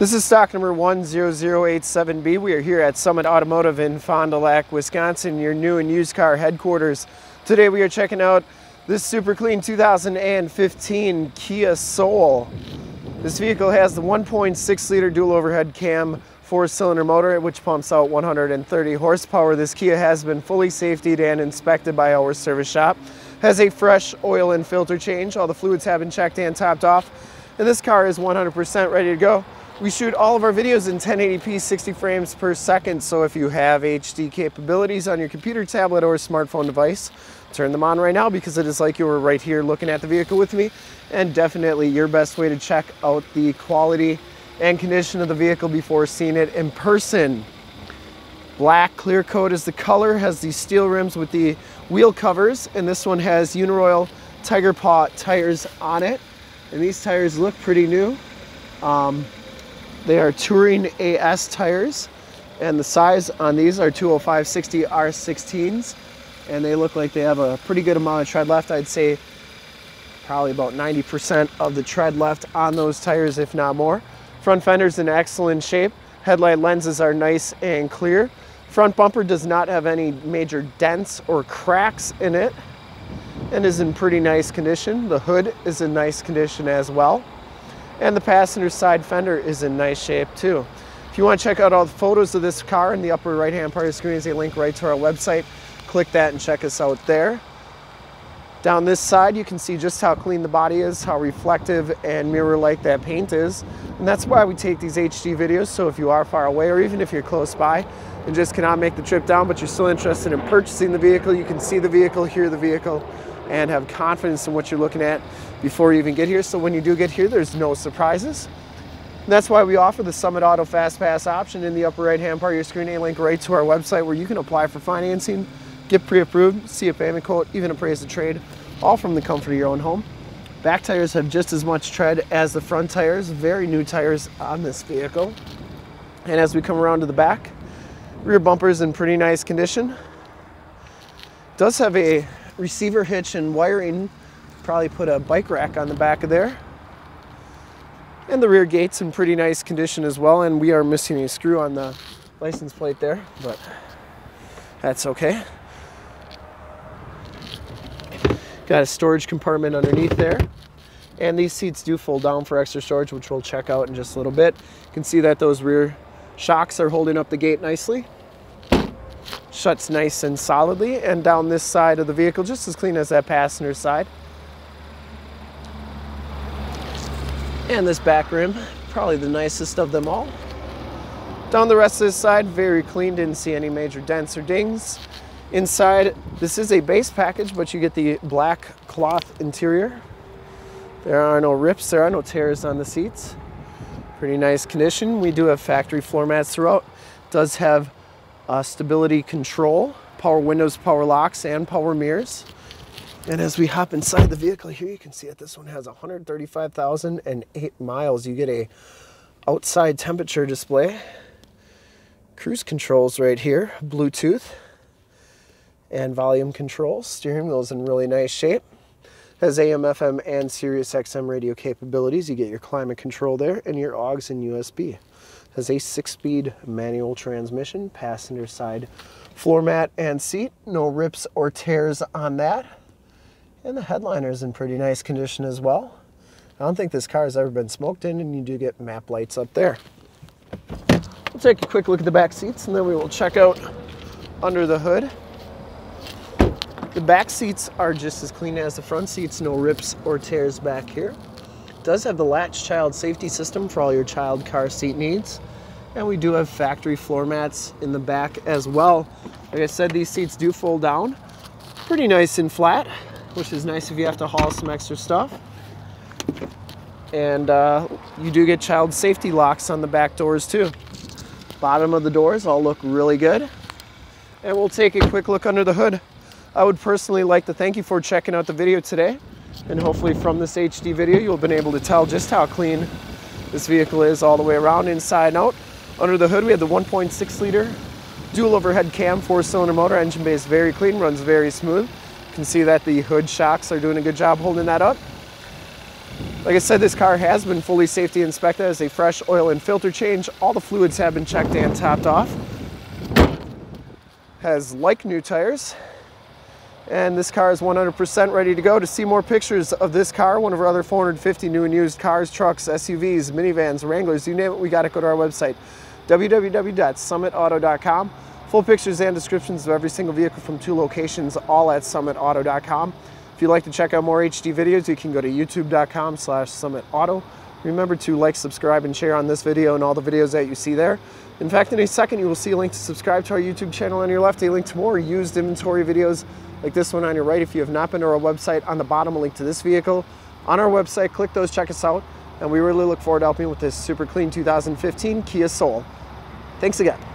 This is stock number 10087B. We are here at Summit Automotive in Fond du Lac, Wisconsin, your new and used car headquarters. Today we are checking out this super clean 2015 Kia Soul. This vehicle has the 1.6 liter dual overhead cam 4-cylinder motor, which pumps out 130 horsepower. This Kia has been fully safetied and inspected by our service shop. Has a fresh oil and filter change. All the fluids have been checked and topped off. And this car is 100% ready to go. We shoot all of our videos in 1080p 60 frames per second, so if you have HD capabilities on your computer, tablet, or smartphone device, turn them on right now, because it is like you were right here looking at the vehicle with me, and definitely your best way to check out the quality and condition of the vehicle before seeing it in person. Black clear coat is the color, has the steel rims with the wheel covers, and this one has Uniroyal Tiger Paw tires on it, and these tires look pretty new. They are Touring AS tires, and the size on these are 205/60 R16s, and they look like they have a pretty good amount of tread left. I'd say probably about 90% of the tread left on those tires, if not more. Front fender's in excellent shape. Headlight lenses are nice and clear. Front bumper does not have any major dents or cracks in it and is in pretty nice condition. The hood is in nice condition as well. And the passenger side fender is in nice shape too. If you want to check out all the photos of this car, in the upper right hand part of the screen is a link right to our website. Click that and check us out there. Down this side you can see just how clean the body is, how reflective and mirror-like that paint is. And that's why we take these HD videos, so if you are far away or even if you're close by and just cannot make the trip down but you're still interested in purchasing the vehicle, you can see the vehicle, hear the vehicle, and have confidence in what you're looking at before you even get here. So when you do get here, there's no surprises. And that's why we offer the Summit Auto Fast Pass option. In the upper right hand part of your screen, a link right to our website where you can apply for financing, get pre-approved, see a payment quote, even appraise the trade, all from the comfort of your own home. Back tires have just as much tread as the front tires, very new tires on this vehicle. And as we come around to the back, rear bumper is in pretty nice condition. Does have a receiver hitch and wiring, probably put a bike rack on the back of there. And the rear gate's in pretty nice condition as well, and we are missing a screw on the license plate there, but that's okay. Got a storage compartment underneath there, and these seats do fold down for extra storage, which we'll check out in just a little bit. You can see that those rear shocks are holding up the gate nicely. Shuts nice and solidly. And down this side of the vehicle, just as clean as that passenger side. And this back rim, probably the nicest of them all. Down the rest of this side, very clean, didn't see any major dents or dings. Inside, this is a base package, but you get the black cloth interior. There are no rips, there are no tears on the seats. Pretty nice condition. We do have factory floor mats throughout. Does have stability control, power windows, power locks, and power mirrors. And as we hop inside the vehicle here, you can see that this one has 135,008 miles. You get a outside temperature display, cruise controls right here, Bluetooth, and volume controls. Steering wheel's in really nice shape. Has AM, FM, and Sirius XM radio capabilities. You get your climate control there, and your aux and USB. Has a 6-speed manual transmission, passenger side floor mat and seat, no rips or tears on that. And the headliner is in pretty nice condition as well. I don't think this car has ever been smoked in, and you do get map lights up there. We'll take a quick look at the back seats, and then we will check out under the hood. The back seats are just as clean as the front seats, no rips or tears back here. Does have the Latch child safety system for all your child car seat needs, and we do have factory floor mats in the back as well. Like I said, these seats do fold down pretty nice and flat, which is nice if you have to haul some extra stuff. And you do get child safety locks on the back doors too. Bottom of the doors all look really good, and we'll take a quick look under the hood. I would personally like to thank you for checking out the video today. And hopefully from this HD video, you'll have been able to tell just how clean this vehicle is all the way around, inside and out. Under the hood, we have the 1.6 liter dual overhead cam 4-cylinder motor. Engine bay is very clean, runs very smooth. You can see that the hood shocks are doing a good job holding that up. Like I said, this car has been fully safety inspected as a fresh oil and filter change. All the fluids have been checked and topped off. Has like new tires. And this car is 100% ready to go. To see more pictures of this car, one of our other 450 new and used cars, trucks, SUVs, minivans, Wranglers, you name it, we got it. Go to our website, www.summitauto.com. Full pictures and descriptions of every single vehicle from 2 locations, all at summitauto.com. If you'd like to check out more HD videos, you can go to youtube.com/summitauto. Remember to like, subscribe, and share on this video and all the videos that you see there. In fact, in a second, you will see a link to subscribe to our YouTube channel on your left, a link to more used inventory videos like this one on your right. If you have not been to our website, on the bottom, a link to this vehicle. On our website, click those, check us out, and we really look forward to helping you with this super clean 2015 Kia Soul. Thanks again.